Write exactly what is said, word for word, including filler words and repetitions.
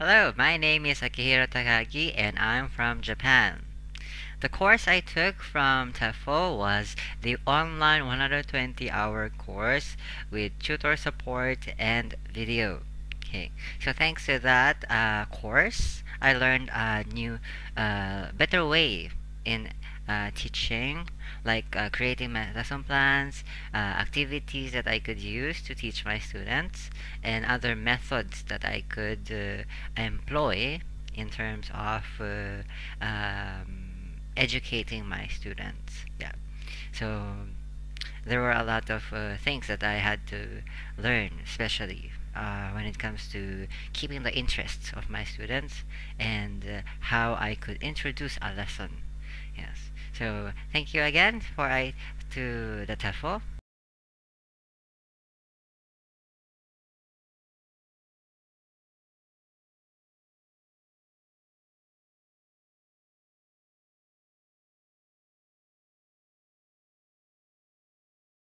Hello, my name is Akihiro Takagi and I'm from Japan. The course I took from T E F L was the online one hundred twenty hour course with tutor support and video. Okay, so thanks to that uh, course, I learned a new, uh, better way in uh, teaching, like uh, creating my lesson plans, uh, activities that I could use to teach my students, and other methods that I could uh, employ in terms of uh, um, educating my students. Yeah, so there were a lot of uh, things that I had to learn, especially uh, when it comes to keeping the interests of my students and uh, how I could introduce a lesson. Yes. So thank you again for I to the T E F L.